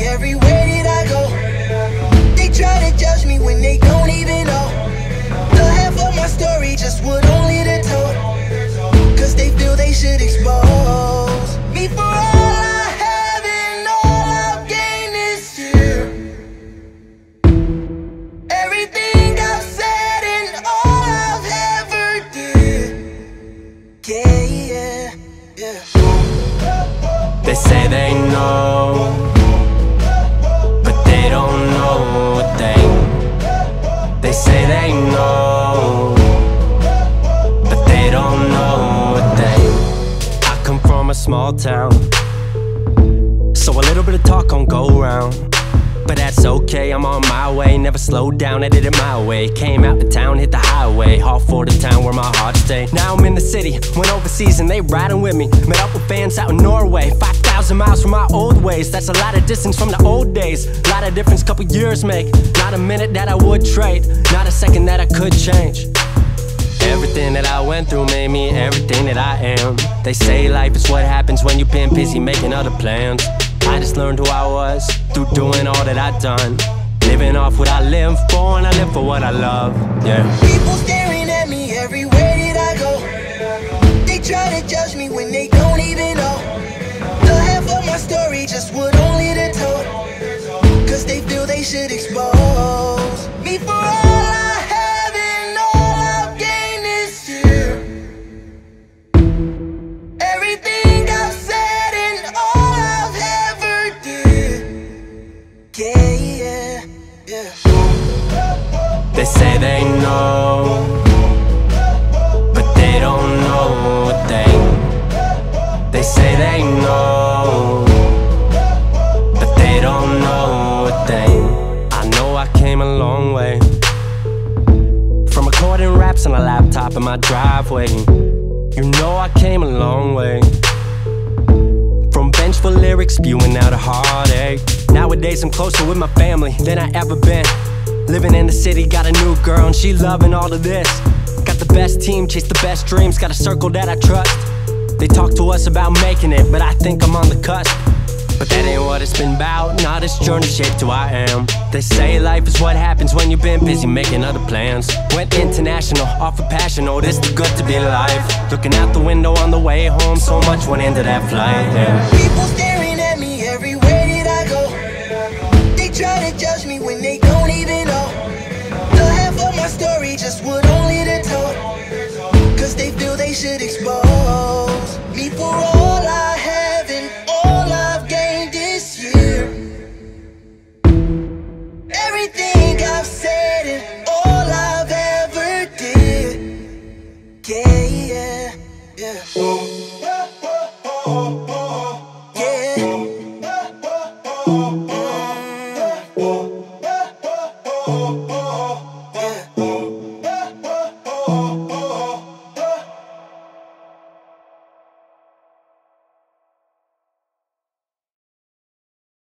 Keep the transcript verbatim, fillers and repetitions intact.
Everywhere that I go, they try to judge me when they don't even know. The half of my story just would only they told, cause they feel they should expose me for all I have and all I've gained this year. Everything I've said and all I've ever did. Yeah, yeah, yeah. They say they know, don't know a thing. They say they know, but they don't know a thing. I come from a small town, so a little bit of talk don't go round. But that's okay, I'm on my way. Never slowed down, I did it my way. Came out the town, hit the highway. All for the town where my heart stayed. Now I'm in the city, went overseas and they riding with me. Met up with fans out in Norway, five thousand miles from my old ways. That's a lot of distance from the old days. A lot of difference couple years make. Not a minute that I would trade, not a second that I could change. Everything that I went through made me everything that I am. They say life is what happens when you've been busy making other plans. I just learned who I was through doing all that I've done. Living off what I live for, and I live for what I love. Yeah. People staring at me everywhere that I go. They try to judge me when they don't even know. The half of my story just would only they told, cause they feel they should expose me for all I have and all I've gained this year. Everything. Yeah, yeah, yeah. They say they know, but they don't know a thing. They say they know, but they don't know a thing. I know I came a long way, from recording raps on a laptop in my driveway. You know I came a long way, from vengeful lyrics spewing out a heartache. Nowadays I'm closer with my family than I ever been. Living in the city, got a new girl and she loving all of this. Got the best team, chase the best dreams, got a circle that I trust. They talk to us about making it, but I think I'm on the cusp. But that ain't what it's been about, nah, this journey shaped who I am. They say life is what happens when you've been busy making other plans. Went international, off of passion, oh, this too good to be alive. Looking out the window on the way home, so much went into that flight, yeah. People staring at me everywhere that I go. They try to judge me when they don't even know. The half of my story just would only they told, cause they feel they should expose me for all I have and all I've gained this year. Everything I've said and all I've ever did. Yeah, yeah, yeah. Yeah. Mm-hmm.